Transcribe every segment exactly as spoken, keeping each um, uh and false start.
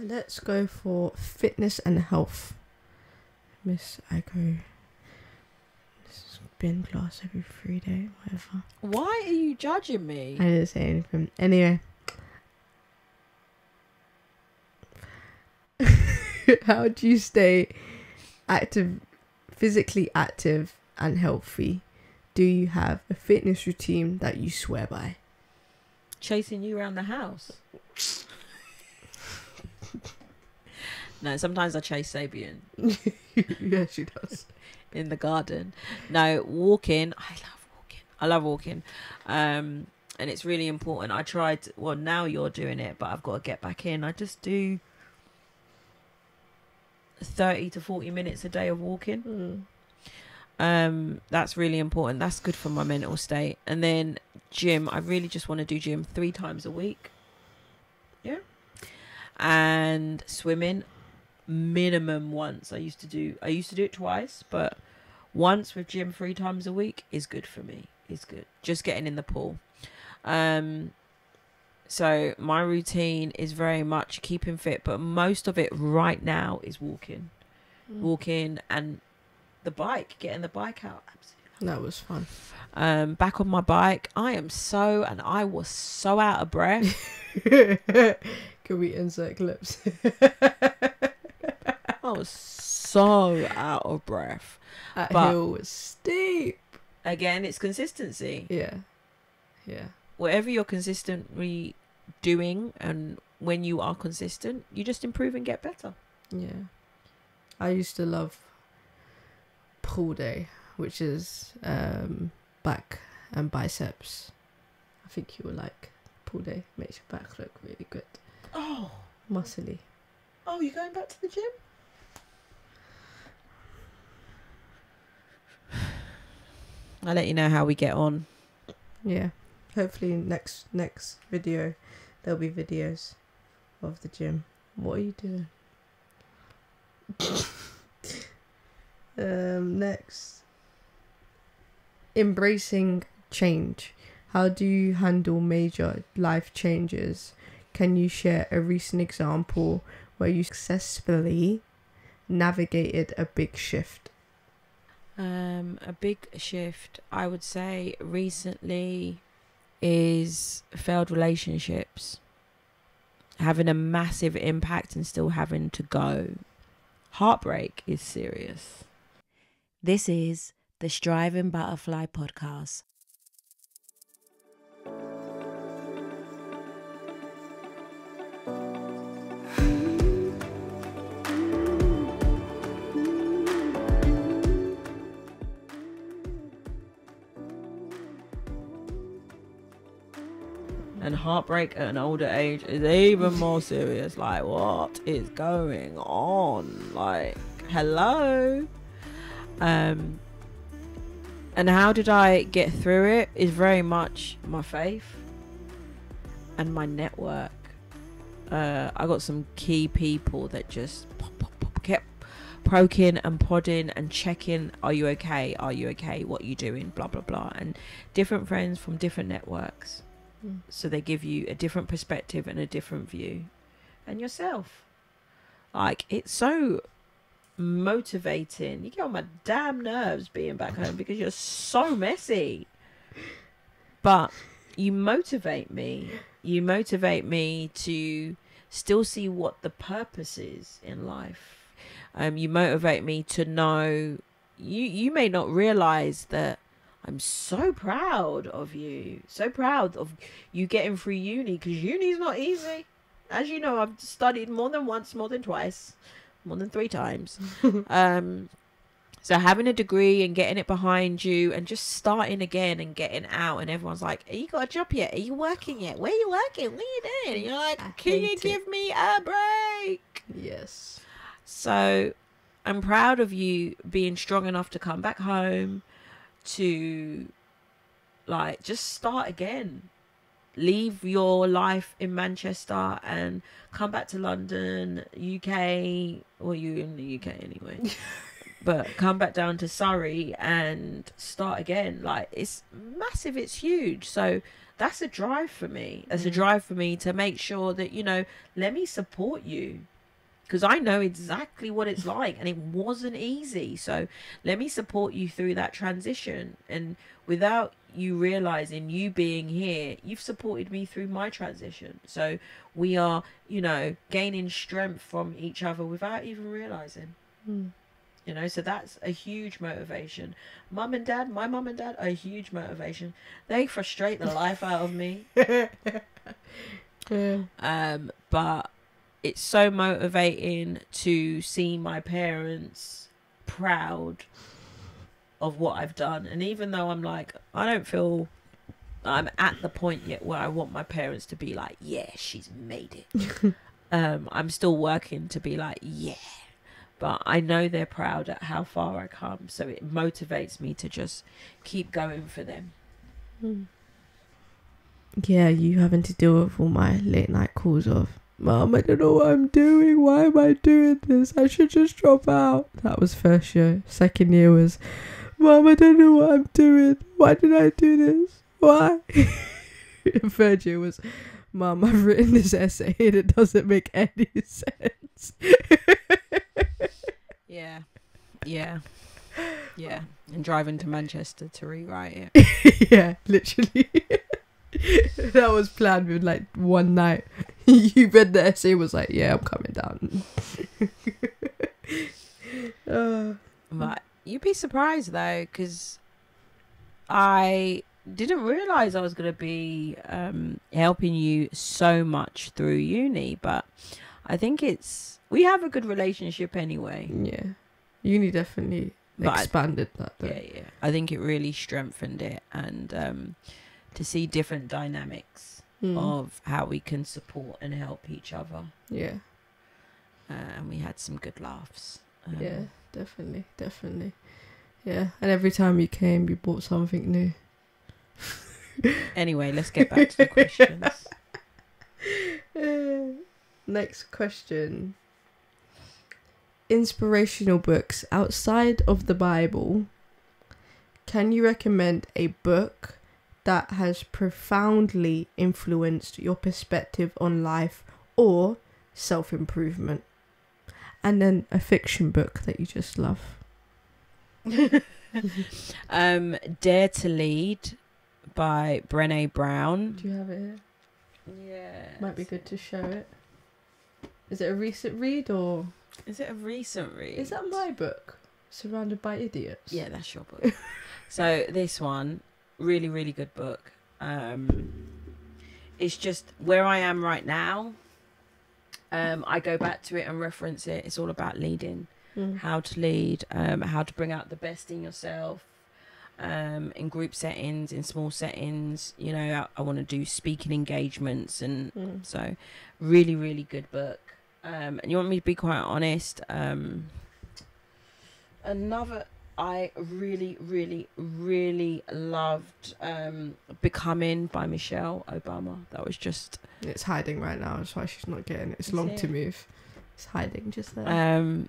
Let's go for fitness and health. Miss Agro. This has been class every three days, whatever. Why are you judging me? I didn't say anything. Anyway. How do you stay active, physically active and healthy? Do you have a fitness routine that you swear by? Chasing you around the house. No, sometimes I chase Sabian. Yeah, she does. In the garden. No, walking. I love walking. I love walking. Um, and it's really important. I tried, well, now you're doing it, but I've got to get back in. I just do thirty to forty minutes a day of walking. Mm. Um, that's really important. That's good for my mental state. And then gym. I really just want to do gym three times a week. Yeah. And swimming minimum once. I used to do I used to do it twice, but once with gym three times a week is good for me. It's good. Just getting in the pool. Um so my routine is very much keeping fit, but most of it right now is walking. Mm. Walking and the bike, getting the bike out. Absolutely. That was fun. Um back on my bike. I am so and I was so out of breath. Can we insert clips? I was so out of breath. That but hill was steep. Again, it's consistency. Yeah. Yeah. Whatever you're consistently doing, and when you are consistent, you just improve and get better. Yeah. I used to love pool day, which is um, back and biceps. I think you will like pool day. Makes your back look really good. Oh, muscly. Oh, you're going back to the gym? I'll let you know how we get on. Yeah, hopefully next next video there'll be videos of the gym. What are you doing? Um next, embracing change. How do you handle major life changes? Can you share a recent example where you successfully navigated a big shift? Um, a big shift, I would say, recently is failed relationships. Having a massive impact and still having to go. Heartbreak is serious. This is the Striving Butterfly podcast. And heartbreak at an older age is even more serious. Like, what is going on? Like, hello? Um, and how did I get through it is very much my faith and my network. Uh, I got some key people that just pop, pop, pop, kept poking and prodding and checking, are you okay? Are you okay? What are you doing? Blah, blah, blah. And different friends from different networks. So they give you a different perspective and a different view, and yourself. Like, it's so motivating. You get on my damn nerves being back home because you're so messy, but you motivate me. You motivate me to still see what the purpose is in life. Um, you motivate me to know you, you may not realize that I'm so proud of you. So proud of you getting through uni, because uni's not easy. As you know, I've studied more than once, more than twice, more than three times. um, so having a degree and getting it behind you and just starting again and getting out, and everyone's like, have you got a job yet? Are you working yet? Where are you working? What are you doing? And you're like, can you give me a break? Yes. So I'm proud of you being strong enough to come back home, to like just start again, leave your life in Manchester and come back to London, U K, or you in the U K anyway, but come back down to Surrey and start again. Like, it's massive, it's huge. So that's a drive for me. That's a drive for me to make sure that, you know, let me support you, because I know exactly what it's like and it wasn't easy. So let me support you through that transition. And without you realizing, you being here, you've supported me through my transition. So we are, you know, gaining strength from each other without even realizing. Mm. You know, so that's a huge motivation. Mum and dad, my mum and dad are a huge motivation. They frustrate the life out of me. Yeah. Um, but it's so motivating to see my parents proud of what I've done. And even though I'm like, I don't feel I'm at the point yet where I want my parents to be like, yeah, she's made it. um, I'm still working to be like, yeah. But I know they're proud at how far I come. So it motivates me to just keep going for them. Yeah, you having to deal with all my late night calls of, Mum, I don't know what I'm doing. Why am I doing this? I should just drop out. That was first year. Second year was, Mum, I don't know what I'm doing. Why did I do this? Why? Third year was, Mum, I've written this essay and it doesn't make any sense. Yeah, yeah, yeah. And driving to Manchester to rewrite it. Yeah, literally. That was planned with like one night. You read the essay, was like, yeah, I'm coming down. uh, but you'd be surprised though, because I didn't realise I was going to be um, helping you so much through uni, but I think it's... we have a good relationship anyway. Yeah. Uni definitely but expanded I, that though. Yeah, yeah. I think it really strengthened it, and um, to see different dynamics mm. of how we can support and help each other. Yeah. Uh, and we had some good laughs. Um, yeah, definitely, definitely. Yeah. And every time you came, you bought something new. Anyway, let's get back to the questions. uh, next question. Inspirational books outside of the Bible. Can you recommend a book that has profoundly influenced your perspective on life or self-improvement? And then a fiction book that you just love. um, Dare to Lead by Brené Brown. Do you have it here? Yeah. Might be good to show it. Is it a recent read or... is it a recent read? Is that my book, Surrounded by Idiots? Yeah, that's your book. So this one, really, really good book. Um, it's just where I am right now. Um, I go back to it and reference it. It's all about leading, mm. how to lead, um, how to bring out the best in yourself, um, in group settings, in small settings. You know, I, I want to do speaking engagements. And mm. so really, really good book. Um, and you want me to be quite honest, um, another I really, really, really loved um, Becoming by Michelle Obama. That was just... it's hiding right now, that's why she's not getting it. It's long it? to move. It's hiding just there. Um,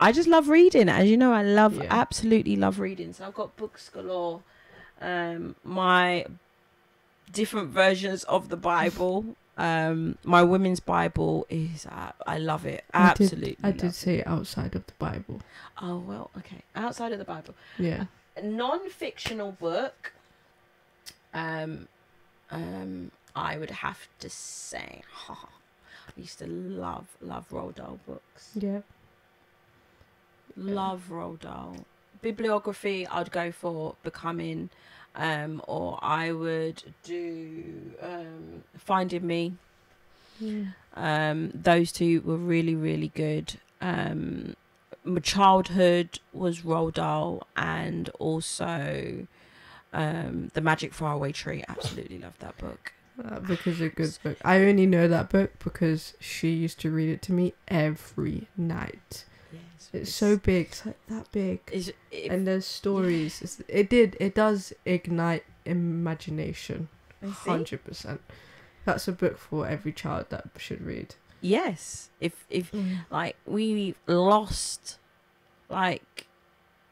I just love reading. As you know, I love, yeah. absolutely love reading. So I've got books galore. Um, my different versions of the Bible... um my women's Bible is uh, I love it, absolutely. I did, I did say it. Outside of the Bible. Oh, well, okay, outside of the Bible, yeah. A non-fictional book, um um I would have to say, oh, I used to love love Roald Dahl books. Yeah, love yeah. Roald Dahl bibliography. I'd go for Becoming. Um, or I would do um, Finding Me. Yeah. Um, those two were really, really good. Um, my childhood was Roald Dahl, and also um, The Magic Faraway Tree. Absolutely loved that book. That book is a good book. I only know that book because she used to read it to me every night. Yes, it's, it's so big, it's like that big, it, and there's stories. It's, it did, it does ignite imagination, one hundred percent. That's a book for every child that should read. Yes, if if mm. like we've lost, like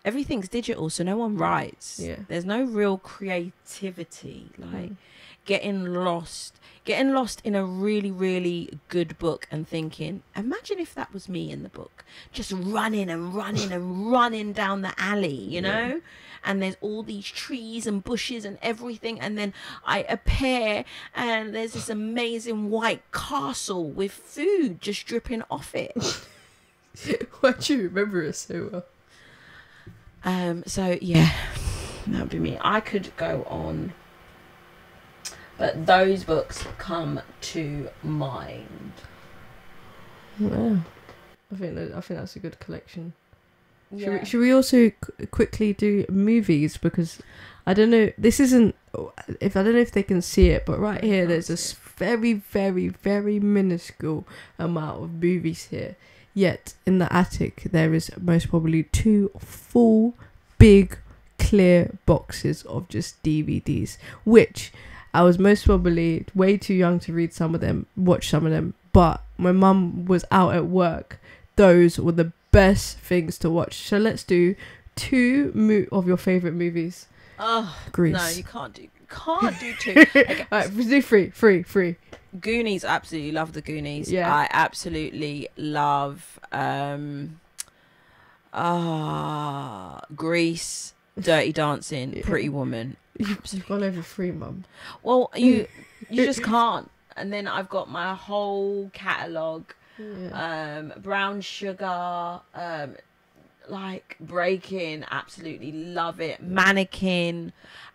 everything's digital, so no one writes. Yeah, there's no real creativity. Like mm. getting lost, getting lost in a really, really good book and thinking, imagine if that was me in the book, just running and running and running down the alley, you know? Yeah. And there's all these trees and bushes and everything. And then I appear and there's this amazing white castle with food just dripping off it. Why do you remember it so well? Um, so, yeah, that would be me. I could go on. But those books come to mind. Yeah, I think that, I think that's a good collection. Yeah. Should we, should we also qu- quickly do movies, because I don't know. This isn't. If I don't know if they can see it, but right here, there's a very, very, very minuscule amount of movies here. Yet in the attic, there is most probably two full, big, clear boxes of just D V Ds, which. I was most probably way too young to read some of them, watch some of them, but my mum was out at work. Those were the best things to watch. So let's do two mo- of your favourite movies. Oh, Grease. No, you can't do can't do two. Okay. All right, do three, three, three. Goonies, absolutely love the Goonies. Yeah. I absolutely love um, ah, uh, Grease, Dirty Dancing, yeah. Pretty Woman. You've gone over three, mum. Well, you you just can't. And then I've got my whole catalogue. Yeah. Um, Brown Sugar, um, like Breaking, absolutely love it. Mannequin,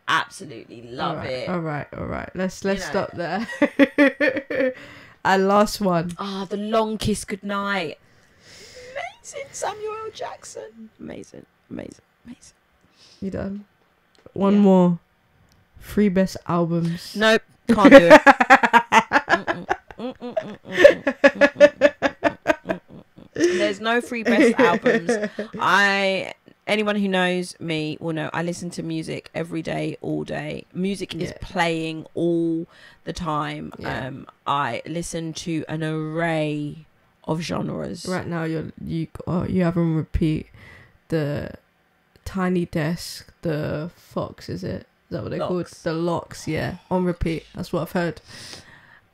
absolutely love all right, it. All right, all right. Let's let's you know. stop there. And last one. Ah, oh, The Long Kiss Goodnight. Amazing, Samuel L. Jackson. Amazing, amazing, amazing. You done? One yeah. more. Three best albums. Nope, can't do it. There's no three best albums. I anyone who knows me will know I listen to music every day, all day. Music is yeah. playing all the time. Yeah. Um, I listen to an array of genres. Right now, you're you oh, you have on repeat the Tiny Desk, the Fox, is it? Is that what they called? The Locks, yeah. On repeat. That's what I've heard.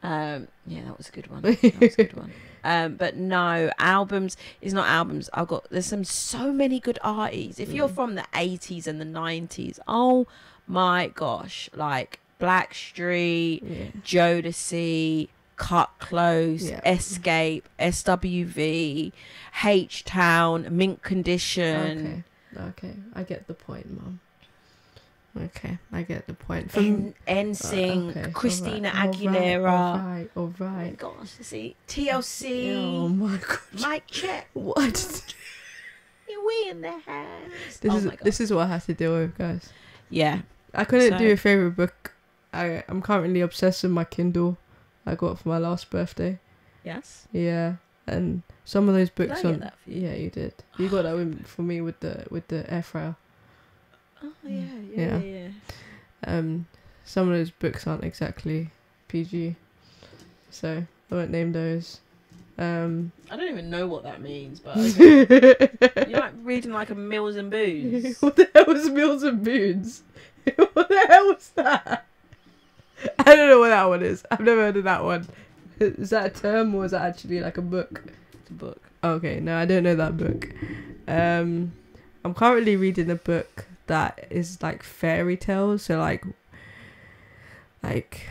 Um, yeah, that was a good one. That was a good one. Um, but no, albums is not albums. I've got there's some so many good artists. If you're from the eighties and the nineties, oh my gosh, like Blackstreet, yeah. Jodeci, Cut Close, yeah. Escape, S W V, H-Town, Mink Condition. Okay. Okay, I get the point, Mum. Okay, I get the point. From N sync, uh, okay. Christina all right. Aguilera. All right, all right. All right. Oh my gosh, see T L C. Oh my god. Mike check. What? You're we in their hands. This oh is this is what I have to deal with, guys. Yeah, I couldn't so. do a favorite book. I I'm currently obsessed with my Kindle. I got it for my last birthday. Yes. Yeah. And some of those books did I on get that for you? Yeah, you did. You got that with, for me with the with the air fryer. Oh yeah, yeah, yeah. yeah. Um, some of those books aren't exactly P G, so I won't name those. Um, I don't even know what that means, but okay. You're like reading like a Mills and Boons. What the hell was Mills and Boons? What the hell was that? I don't know what that one is. I've never heard of that one. Is that a term or is that actually like a book? It's a book. Okay, no, I don't know that book. Um, I'm currently reading a book that is like fairy tales. So like, like,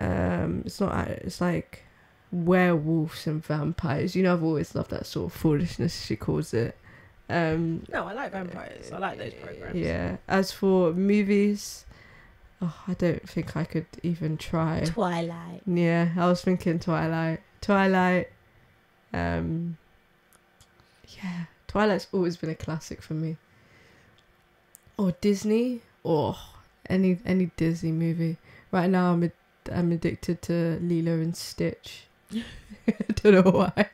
um, it's not. It's like werewolves and vampires. You know, I've always loved that sort of foolishness. She calls it. Um, no, I like vampires. I like those programs. Yeah. As for movies. Oh, I don't think I could even try. Twilight. Yeah, I was thinking Twilight. Twilight. Um, yeah, Twilight's always been a classic for me. Or Disney, or any any Disney movie. Right now, I'm ad- I'm addicted to Lilo and Stitch. I don't know why.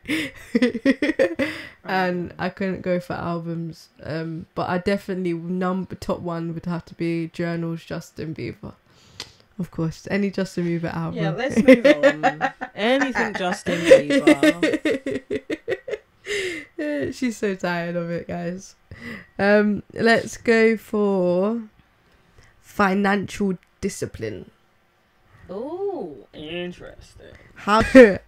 And I couldn't go for albums, um but I definitely number top one would have to be Journals, Justin Bieber, of course. Any Justin Bieber album. Yeah, let's move on. Anything Justin Bieber. She's so tired of it, guys. Um let's go for financial discipline. Ooh. Interesting. How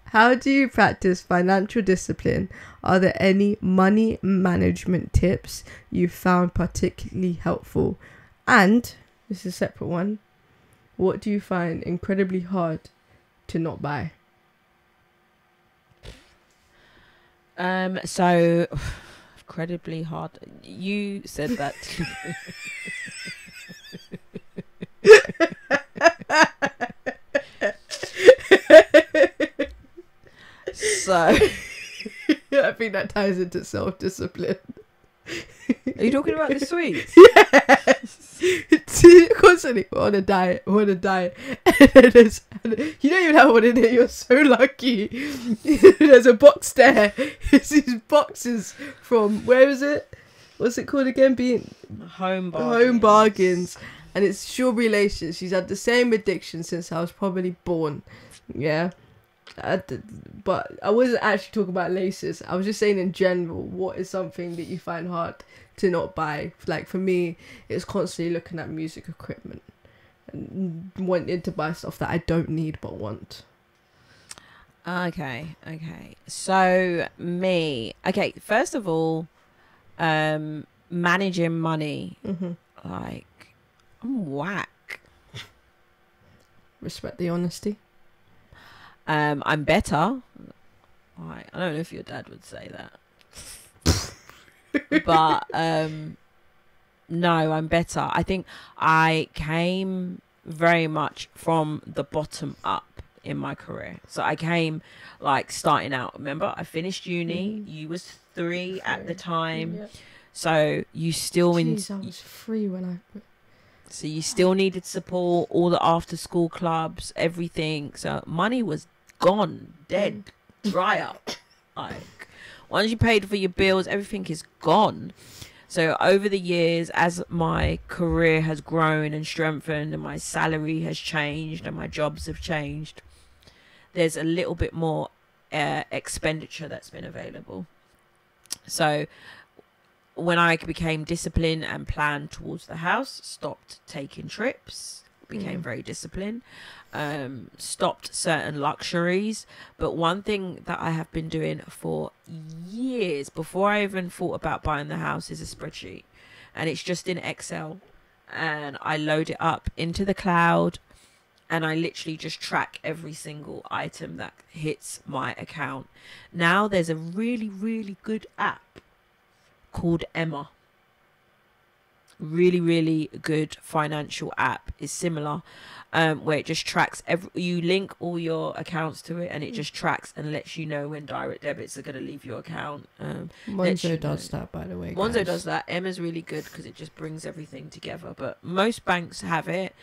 how do you practice financial discipline? Are there any money management tips you found particularly helpful? And this is a separate one. What do you find incredibly hard to not buy? Um. So, incredibly hard. You said that. So I think that ties into self-discipline. Are you talking about the sweets? Yes. See, constantly we're on a diet, we're on a diet. And there's, and you don't even have one in there. You're so lucky. There's a box there. It's these boxes from, where is it? What's it called again? Being Home Bargains. Home Bargains. And it's strawberry laces. She's had the same addiction since I was probably born. Yeah. I did, but I wasn't actually talking about laces. I was just saying in general, what is something that you find hard to not buy? Like for me, it's constantly looking at music equipment and wanting to buy stuff that I don't need but want. Okay, okay. So me, okay. First of all, um, managing money. Mm-hmm. Like I'm whack. Respect the honesty. Um, I'm better. I, I don't know if your dad would say that, but um, no, I'm better. I think I came very much from the bottom up in my career. So I came like starting out. Remember, I finished uni. Mm. You was three at the time, yep. So you still in. Jeez, I was free when I. So you still needed support, all the after school clubs, everything. So money was gone, dead, dry up. Like once you paid for your bills, everything is gone. So over the years, as my career has grown and strengthened and my salary has changed and my jobs have changed, there's a little bit more uh, expenditure that's been available. So when I became disciplined and planned towards the house, stopped taking trips, became mm. very disciplined, um, stopped certain luxuries. But one thing that I have been doing for years before I even thought about buying the house is a spreadsheet. And it's just in Excel. And I load it up into the cloud. And I literally just track every single item that hits my account. Now there's a really, really good app called Emma. Really, really good financial app. Is similar, um, where it just tracks every. You link all your accounts to it, and it just tracks and lets you know when direct debits are going to leave your account. Um, Monzo does know. that, by the way. Monzo guys. does that. Emma's really good because it just brings everything together. But most banks have it.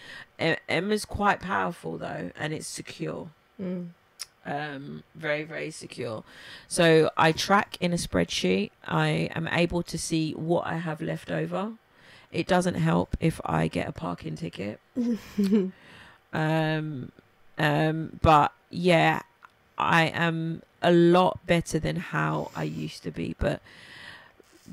Emma's quite powerful though, and it's secure. Mm. Um, very, very secure. So I track in a spreadsheet. I am able to see what I have left over. It doesn't help if I get a parking ticket. um, um, but yeah, I am a lot better than how I used to be. But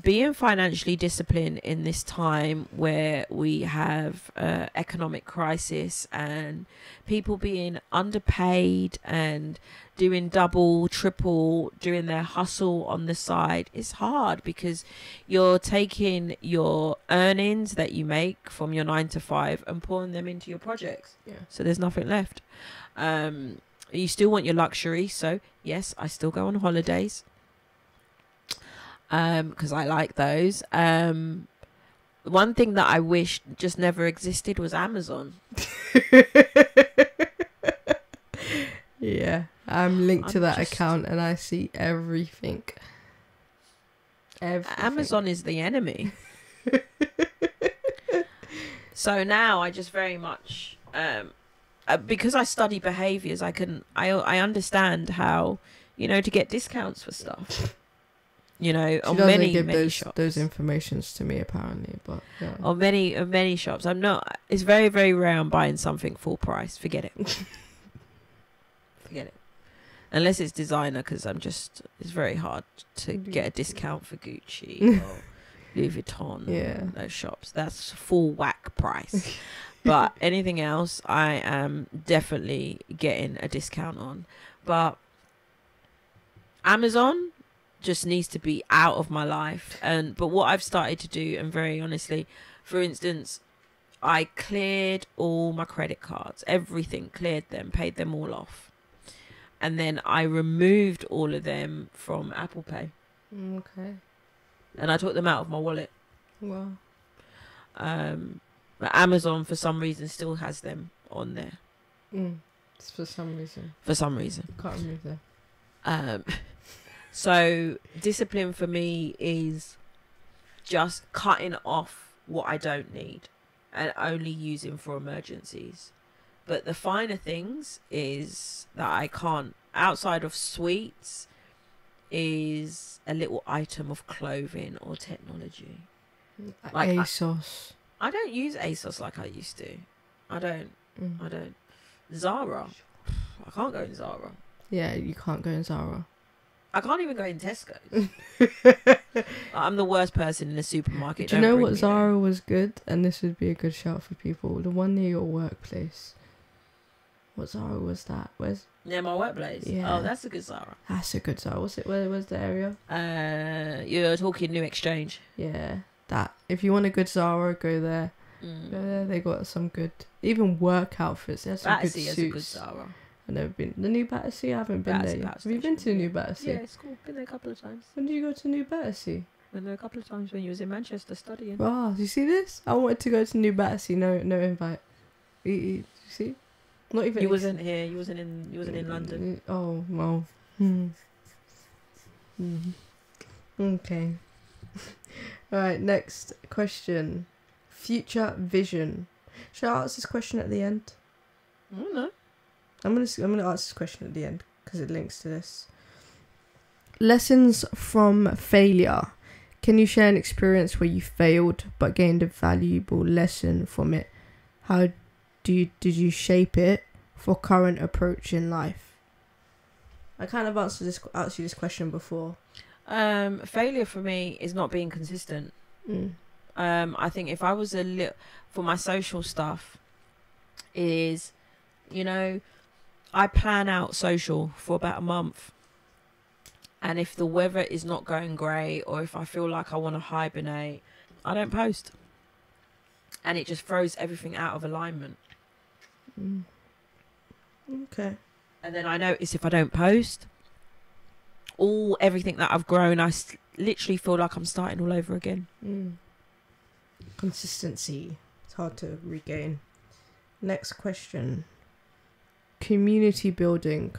being financially disciplined in this time where we have uh, economic crisis and people being underpaid and doing double, triple, doing their hustle on the side is hard because you're taking your earnings that you make from your nine to five and pouring them into your projects. Yeah. So there's nothing left. Um, you still want your luxury. So yes, I still go on holidays. Um, because I like those. Um, one thing that I wish just never existed was Amazon. Yeah, I'm linked I'm to that just... account and I see everything. everything. Amazon is the enemy. So now I just very much, um, uh, because I study behaviors, I can I I understand how, you know, to get discounts for stuff. You know, on many, give many those, shops. Those informations to me apparently, but yeah. On many, on many shops, I'm not. It's very, very rare I'm buying something full price. Forget it. Forget it. Unless it's designer, because I'm just. It's very hard to get a discount for Gucci or Louis Vuitton, yeah, those shops. That's full whack price. But anything else, I am definitely getting a discount on. But Amazon just needs to be out of my life. And but what I've started to do, and very honestly, for instance, I cleared all my credit cards, everything, cleared them, paid them all off. And then I removed all of them from Apple Pay. Okay. And I took them out of my wallet. Wow. Um, but Amazon, for some reason, still has them on there. Mm. It's for some reason. For some reason. Can't remove them. Um, so discipline for me is just cutting off what I don't need and only using for emergencies. But the finer things is that I can't, outside of sweets, is a little item of clothing or technology. Like ASOS. I, I don't use ASOS like I used to. I don't. Mm. I don't. Zara. I can't go in Zara. Yeah, you can't go in Zara. I can't even go in Tesco. I'm the worst person in a supermarket. Do you know what Zara was good? And this would be a good shout for people. The one near your workplace. What Zara was that? Where's near my workplace? Yeah. Oh, that's a good Zara. That's a good Zara. What's it? Where was the area? Uh, you're talking New Exchange. Yeah, that. If you want a good Zara, go there. Mm. Go there. They got some good, even work outfits. They have some good suits. Battersea has a good Zara. I've never been. The new Battersea, I haven't been Battersea, there yet. Have you been to the new Battersea? Yeah, it's cool. Been there a couple of times. When did you go to new Battersea? Been there a couple of times when you was in Manchester studying. Oh, do you see this? I wanted to go to new Battersea. No, no invite. You, you see? Not even. You wasn't here. You wasn't in. You wasn't in London. Oh well. Hmm. Hmm. Okay. All right. Next question. Future vision. Shall I ask this question at the end? I don't know. I'm gonna I'm gonna ask this question at the end because it links to this. Lessons from failure. Can you share an experience where you failed but gained a valuable lesson from it? How do you, did you shape it for current approach in life? I kind of answered this asked you this question before. Um, failure for me is not being consistent. Mm. Um, I think if I was a little for my social stuff, is you know. I plan out social for about a month, and if the weather is not going great or if I feel like I want to hibernate, I don't post, and it just throws everything out of alignment. Mm. Okay. And then I notice if I don't post, all everything that I've grown, I literally feel like I'm starting all over again. Mm. Consistency, it's hard to regain. Next question. Community building.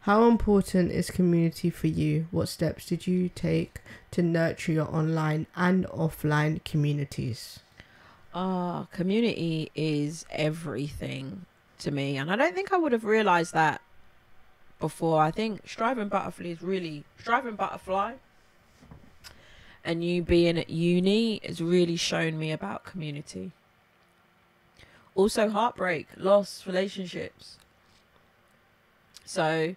How important is community for you? What steps did you take to nurture your online and offline communities? Ah, uh, community is everything to me, and I don't think I would have realized that before. I think Striving Butterfly is really Striving Butterfly, and you being at uni has really shown me about community. Also, heartbreak, loss, relationships. So,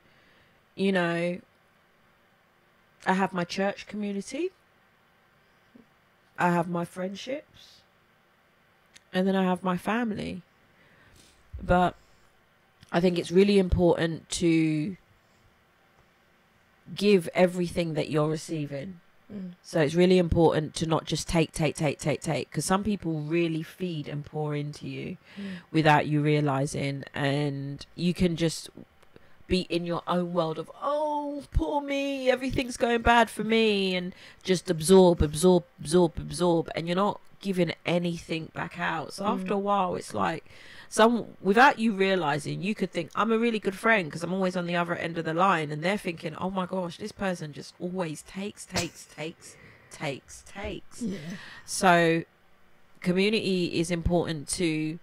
you know, I have my church community, I have my friendships, and then I have my family. But I think it's really important to give everything that you're receiving. Mm. So it's really important to not just take, take, take, take, take, because some people really feed and pour into you mm. without you realizing, and you can just be in your own world of, oh, poor me, everything's going bad for me, and just absorb, absorb, absorb, absorb, and you're not giving anything back out. So mm. after a while, it's like, some without you realizing, you could think, I'm a really good friend because I'm always on the other end of the line, and they're thinking, oh my gosh, this person just always takes, takes, takes, takes, takes. Yeah. So community is important to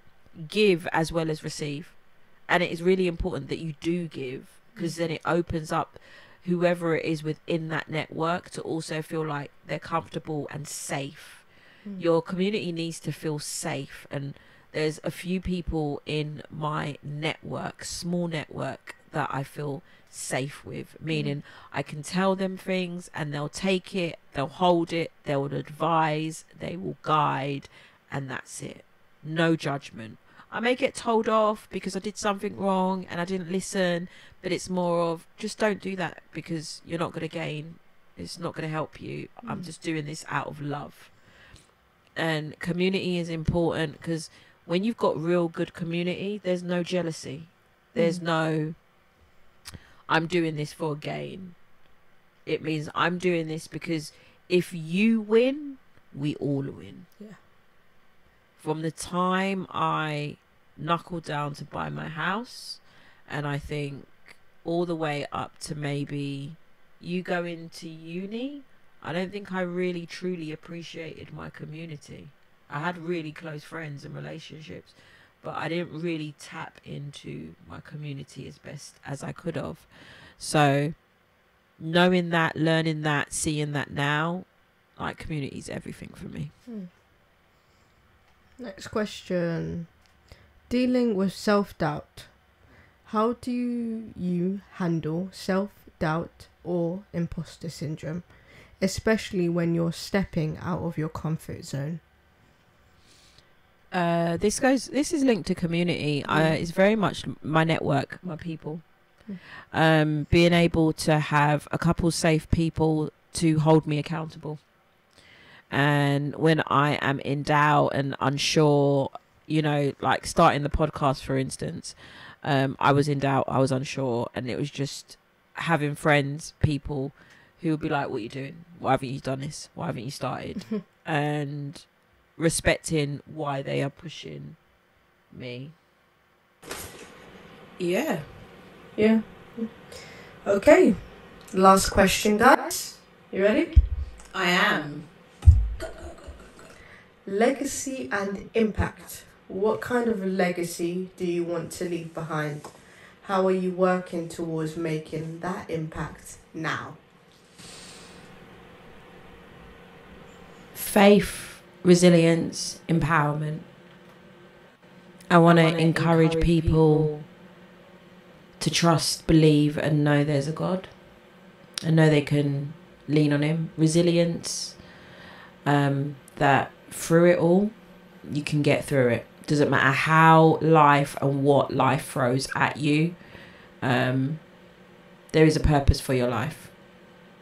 give as well as receive. And it is really important that you do give, because then it opens up whoever it is within that network to also feel like they're comfortable and safe. Mm. Your community needs to feel safe. And there's a few people in my network, small network, that I feel safe with, meaning I can tell them things and they'll take it, they'll hold it, they will advise, they will guide, and that's it. No judgment. I may get told off because I did something wrong and I didn't listen, but it's more of just don't do that because you're not going to gain, it's not going to help you. Mm. I'm just doing this out of love. And community is important because when you've got real good community, there's no jealousy. There's mm. no, I'm doing this for gain. It means I'm doing this because if you win, we all win. Yeah. From the time I knuckled down to buy my house, and I think all the way up to maybe you go into uni, I don't think I really truly appreciated my community. I had really close friends and relationships, but I didn't really tap into my community as best as I could have. So knowing that, learning that, seeing that now, like, community is everything for me. Hmm. Next question. Dealing with self-doubt. How do you, you handle self-doubt or imposter syndrome, especially when you're stepping out of your comfort zone? Uh, this goes, this is linked to community. Mm. I, it's very much my network, my people. Mm. Um, being able to have a couple safe people to hold me accountable. And when I am in doubt and unsure, you know, like starting the podcast, for instance, um, I was in doubt, I was unsure, and it was just having friends, people who would be like, what are you doing? Why haven't you done this? Why haven't you started? And respecting why they are pushing me. Yeah. Yeah. Okay. Last question, guys. You ready? I am. Legacy and impact. What kind of legacy do you want to leave behind? How are you working towards making that impact now? Faith, resilience, empowerment. I want to encourage, encourage people, people to trust, believe, and know there's a God, and know they can lean on him. Resilience, um, that through it all, you can get through it. Doesn't matter how life and what life throws at you. Um, there is a purpose for your life.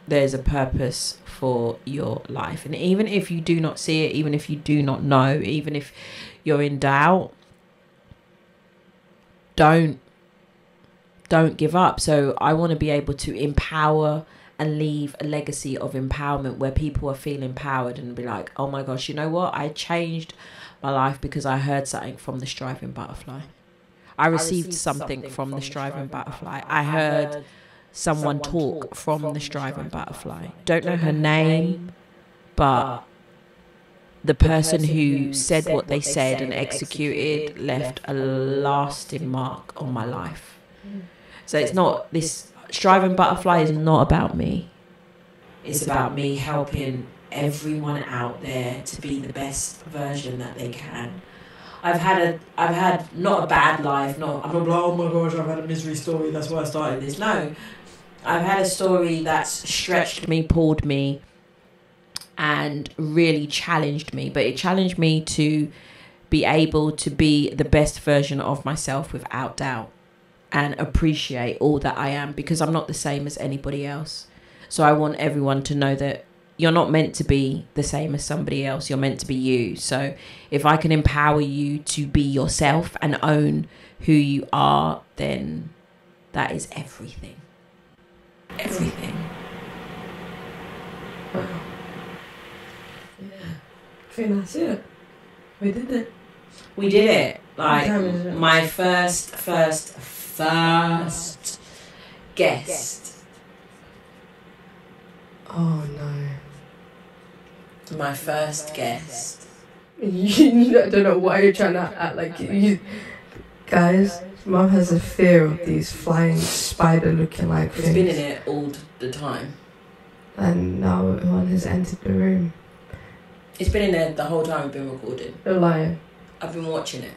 There's a purpose for your life. And even if you do not see it, even if you do not know, even if you're in doubt, don't, don't give up. So I want to be able to empower and leave a legacy of empowerment where people are feeling empowered and be like, oh my gosh, you know what? I changed my life because I heard something from the Striving Butterfly. I received, I received something, something from, from the Striving Butterfly. Butterfly. I heard, heard someone, someone talk from, from the Striving Butterfly. Butterfly. Don't, Don't know her name, but the person, the person who said what they said and executed left a lasting mark on my life. Mm. So, so it's not this... Striving Butterfly is not about me. It's about me helping everyone out there to be the best version that they can. I've had a, I've had not a bad life. Not, I'm not like, oh my gosh, I've had a misery story, that's why I started this. No, I've had a story that's stretched me, pulled me, and really challenged me. But it challenged me to be able to be the best version of myself without doubt, and appreciate all that I am, because I'm not the same as anybody else. So I want everyone to know that you're not meant to be the same as somebody else. You're meant to be you. So if I can empower you to be yourself and own who you are, then that is everything. Everything. Wow. Yeah. I think that's it. We did it. We did it. Like, my first, first, first guest. guest. Oh no. My first guest. You, I don't know why you're trying to act like you. Guys, Mum has a fear of these flying spider looking like things. It's been in it all the time. And now one has entered the room. It's been in there the whole time we've been recording. You're lying. I've been watching it.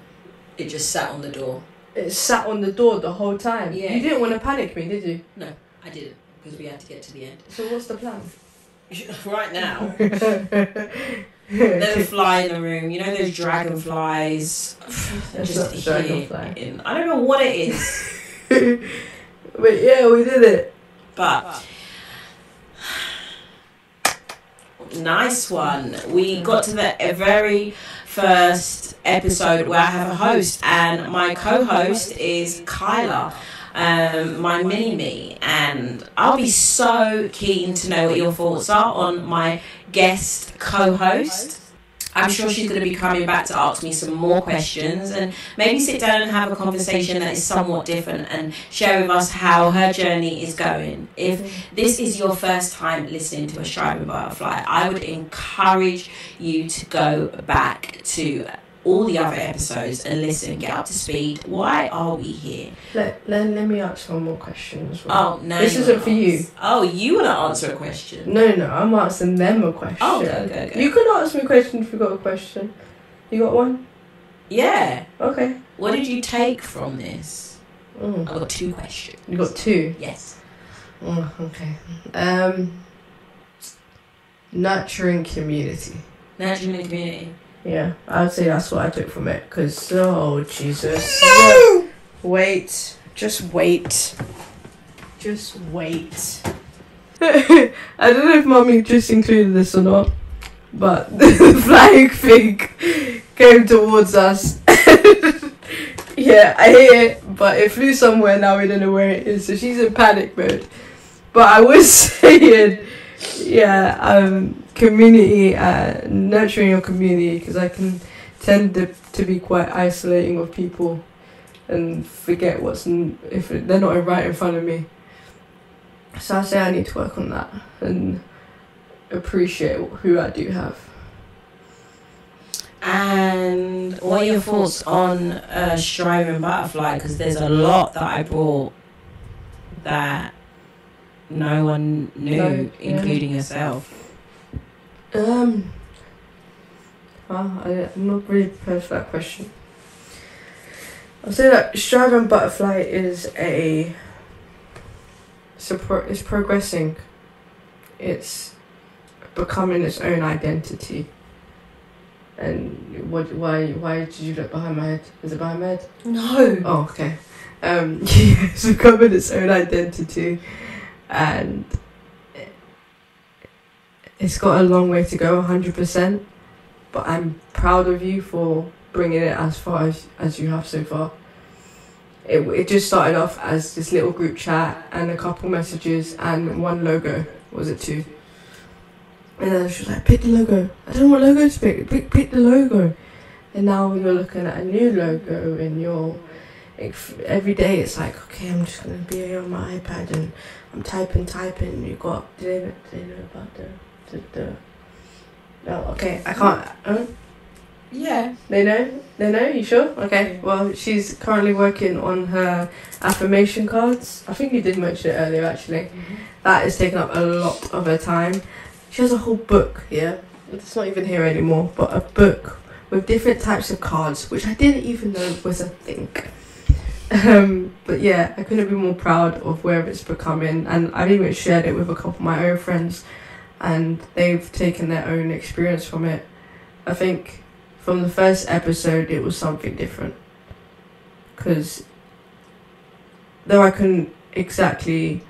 It just sat on the door. it sat on the door the whole time. Yeah. You didn't want to panic me, did you? No, I didn't, because we had to get to the end. So what's the plan? Right now, let them fly in the room. You know those dragonflies. Just here. Dragonfly. In. I don't know what it is. But yeah, we did it. But nice one. We got to the very first episode where I have a host, and my co-host is Kyla, um, my mini-me, and I'll be so keen to know what your thoughts are on my guest co-host. I'm sure she's going to be coming back to ask me some more questions and maybe sit down and have a conversation that is somewhat different and share with us how her journey is going. If this is your first time listening to a Striving Butterfly, I would encourage you to go back to all the other episodes and listen, get up to speed. Why are we here? Let, let, let me ask one more question as well. Oh, no. This isn't for you. Oh, you want to answer a question? No, no, I'm asking them a question. Oh, go, go, go. You can ask me a question if you got a question. You got one? Yeah. Okay. What did you take from this? Mm. I got two questions. You got two? Yes. Mm, okay. Um, nurturing community. Nurturing the community. Yeah, I would say that's what I took from it, because, oh, Jesus. No! Yeah. Wait. Just wait. Just wait. I don't know if Mummy just included this or not, but the flying thing came towards us. Yeah, I hear it, but it flew somewhere now, we don't know where it is, so she's in panic mode. But I was saying... yeah, um, community, uh, nurturing your community, because I can tend to, to be quite isolating with people and forget what's in, if they're not right in front of me. So I say I need to work on that and appreciate who I do have. And what are your thoughts on uh, Striving Butterfly? Because there's a lot that I brought that no one knew, no, including yeah. yourself. Um, well, I, I'm not really prepared for that question. I'll say that Striving Butterfly is a... Support, it's progressing. It's becoming its own identity. And what? Why Why did you look behind my head? Is it behind my head? No! Oh, okay. Um, yeah, it's becoming its own identity. And it's got a long way to go, one hundred percent, but I'm proud of you for bringing it as far as, as you have so far. It, it just started off as this little group chat and a couple messages and one logo, was it two? And then she was like, pick the logo. I don't know what logo to pick, pick, pick the logo. And now you're looking at a new logo and you're... every day it's like, okay, I'm just going to be on my iPad and I'm typing, typing, you got, do they know, do they know about the, the, the, no, okay, I can't, huh? Yeah. They know? They know? You sure? Okay, well, she's currently working on her affirmation cards. I think you did mention it earlier, actually. Mm-hmm. That is taking up a lot of her time. She has a whole book, yeah? It's not even here anymore, but a book with different types of cards, which I didn't even know was a thing. Um, but yeah, I couldn't be more proud of where it's becoming, and I've even shared it with a couple of my own friends and they've taken their own experience from it. I think from the first episode it was something different, because though I couldn't exactly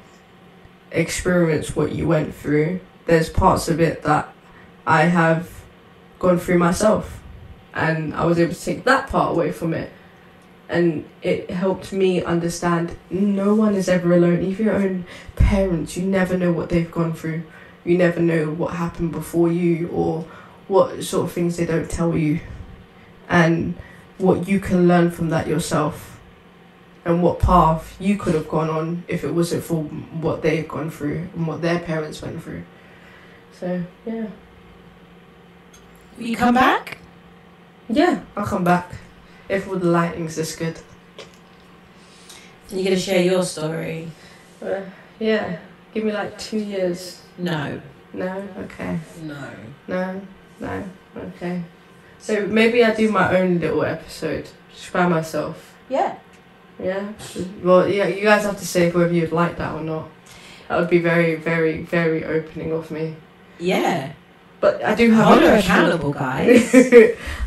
experience what you went through, there's parts of it that I have gone through myself and I was able to take that part away from it. And it helped me understand no one is ever alone. Even your own parents, you never know what they've gone through. You never know what happened before you or what sort of things they don't tell you. And what you can learn from that yourself. And what path you could have gone on if it wasn't for what they've gone through and what their parents went through. So, yeah. Will you come back? Yeah, I'll come back. If all the lighting's this good. And you're going to share your story? Uh, yeah. Give me like two years. No. No? Okay. No. No? No? Okay. So maybe I do my own little episode. Just by myself. Yeah. Yeah. Well, yeah, you guys have to say whether you'd like that or not. That would be very, very, very opening of me. Yeah. But I do have Honor a question. Accountable, guys.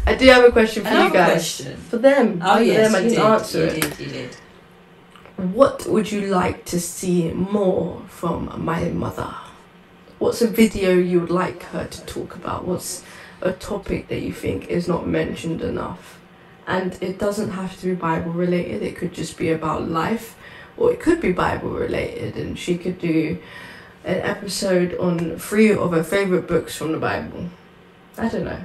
I do have a question for I you guys. Question. For them. Oh, for yes, them, you I did. Answer you did, you did. What would you like to see more from my mother? What's a video you would like her to talk about? What's a topic that you think is not mentioned enough? And it doesn't have to be Bible related. It could just be about life, or it could be Bible related, and she could do an episode on three of her favourite books from the Bible. I don't know.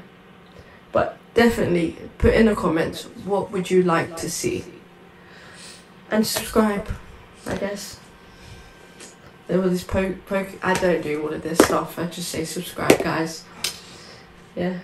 But definitely put in the comments, what would you like to see? And subscribe, I guess. There was this poke, poke. I don't do all of this stuff. I just say subscribe, guys. Yeah.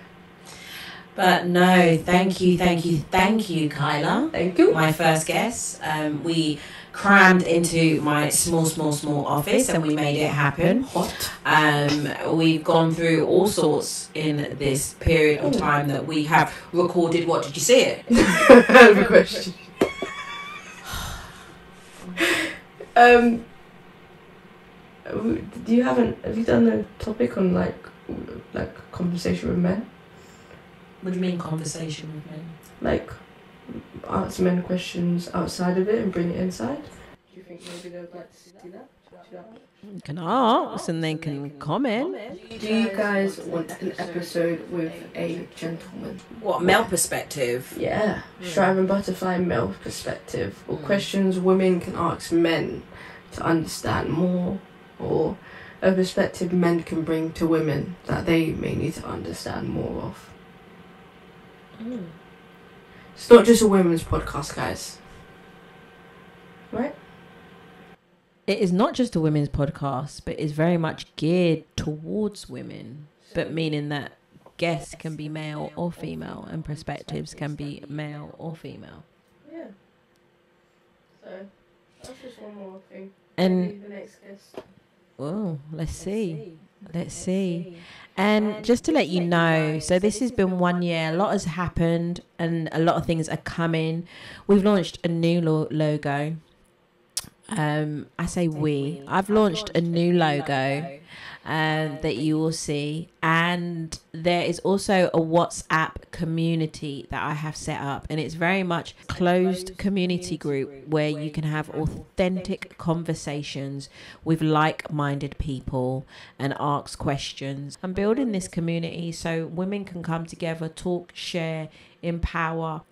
But no, thank you, thank you, thank you, Kyla. Thank you. My first guest. Um, we crammed into my small, small, small office and we made it happen. Hot. Um, we've gone through all sorts in this period of time that we have recorded. What did you see it? I have a question. um, do you haven't? Have you done a topic on like, like conversation with men? What do you mean conversation with men? Like, ask men questions outside of it and bring it inside. Do you think maybe they would like to see that? You can ask and they can comment. Do you guys want an episode with a gentleman? What, male perspective? Yeah, yeah. Striving Butterfly male perspective. Or questions women can ask men to understand more. Or a perspective men can bring to women that they may need to understand more of. Mm. It's not just a women's podcast, guys. Right? It is not just a women's podcast, but it's very much geared towards women. But meaning that guests can be male or female and perspectives can be male or female. Yeah. So, that's just one more thing. And the next guest. Oh, let's see. Let's see. And just to let you know, so this has been one year. A lot has happened and a lot of things are coming. We've launched a new lo logo. Um, I say we. I've launched a new logo um, that you will see. And there is also a WhatsApp community that I have set up. And it's very much a closed community group where you can have authentic conversations with like-minded people and ask questions. I'm building this community so women can come together, talk, share, empower,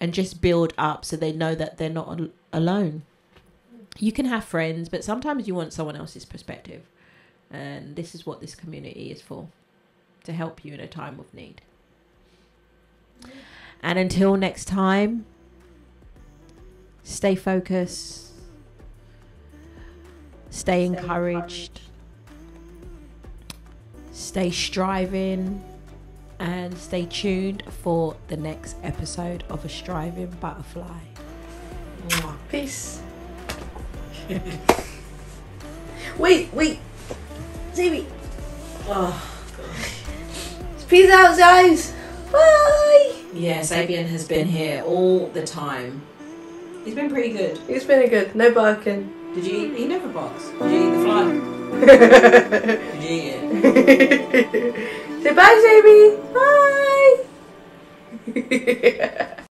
and just build up so they know that they're not al- alone. You can have friends, but sometimes you want someone else's perspective. And this is what this community is for, to help you in a time of need. And until next time, stay focused, stay, stay encouraged, encouraged, stay striving, and stay tuned for the next episode of A Striving Butterfly. Peace. wait, wait, Xavier. Oh, gosh. Peace out, guys. Bye. Yeah, Sabian has been here all the time. He's been pretty good. He's been good. No barking. Did you eat? He never barks. Did you eat the fly? Did you eat it? Say bye, Xavier. Bye.